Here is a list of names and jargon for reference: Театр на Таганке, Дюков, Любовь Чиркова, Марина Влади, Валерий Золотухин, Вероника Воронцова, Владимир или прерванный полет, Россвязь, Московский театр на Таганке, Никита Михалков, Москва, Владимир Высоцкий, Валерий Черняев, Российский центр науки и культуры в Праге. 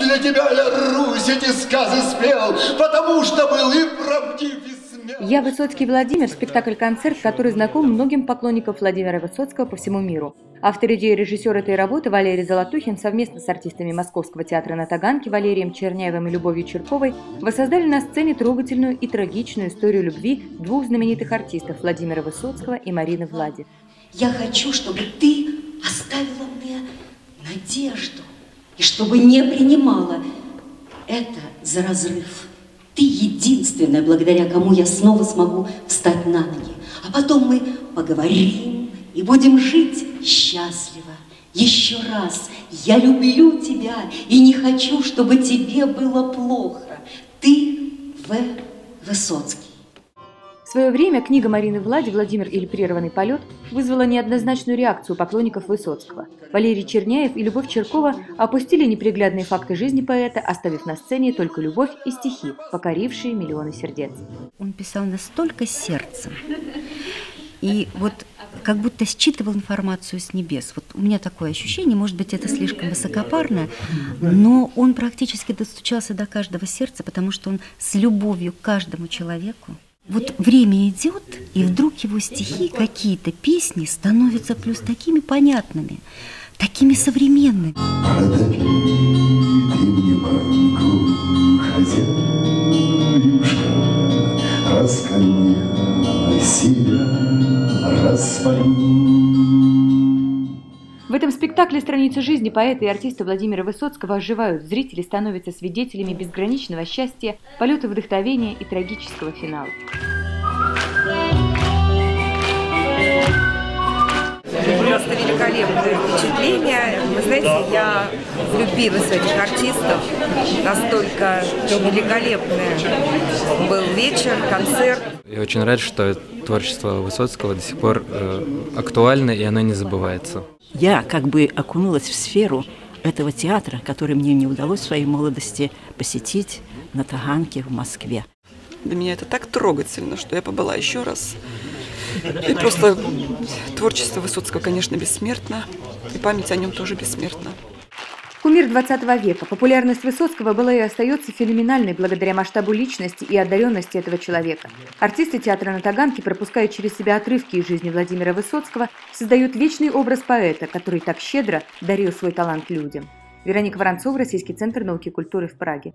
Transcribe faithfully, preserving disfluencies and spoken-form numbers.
Для тебя я Русь эти сказы спел, потому что был и правдив, и смел. «Я Высоцкий Владимир» – спектакль-концерт, который знаком многим поклонникам Владимира Высоцкого по всему миру. Автор идеи и режиссер этой работы Валерий Золотухин совместно с артистами Московского театра на Таганке Валерием Черняевым и Любовью Чирковой воссоздали на сцене трогательную и трагичную историю любви двух знаменитых артистов – Владимира Высоцкого и Марины Влади. «Я хочу, чтобы ты оставила мне надежду и чтобы не принимала это за разрыв. Ты единственная, благодаря кому я снова смогу встать на ноги. А потом мы поговорим и будем жить счастливо. Еще раз, я люблю тебя и не хочу, чтобы тебе было плохо. Ты В. Высоцкий». В свое время книга Марины Влади «Владимир или прерванный полет» вызвала неоднозначную реакцию поклонников Высоцкого. Валерий Черняев и Любовь Чиркова опустили неприглядные факты жизни поэта, оставив на сцене только любовь и стихи, покорившие миллионы сердец. Он писал настолько сердцем, и вот как будто считывал информацию с небес. Вот у меня такое ощущение, может быть, это слишком высокопарно, но он практически достучался до каждого сердца, потому что он с любовью к каждому человеку. Вот время идет, и вдруг его стихи, какие-то песни становятся плюс такими понятными, такими современными. Продави ты мне банку, хозяюшка, раскольня себя, распалю. В этом спектакле страницы жизни поэта и артиста Владимира Высоцкого оживают. Зрители становятся свидетелями безграничного счастья, полета вдохновения и трагического финала. Просто великолепное впечатление. Вы знаете, я влюбилась в этих артистов. Настолько великолепный был вечер, концерт. Я очень рад, что творчество Высоцкого до сих пор актуально, и оно не забывается. Я как бы окунулась в сферу этого театра, который мне не удалось в своей молодости посетить на Таганке в Москве. Для меня это так трогательно, что я побыла еще раз. И просто творчество Высоцкого, конечно, бессмертно, и память о нем тоже бессмертна. Кумир двадцатого века. Популярность Высоцкого была и остается феноменальной благодаря масштабу личности и одаренности этого человека. Артисты театра на Таганке, пропуская через себя отрывки из жизни Владимира Высоцкого, создают вечный образ поэта, который так щедро дарил свой талант людям. Вероника Воронцова, Российский центр науки и культуры в Праге.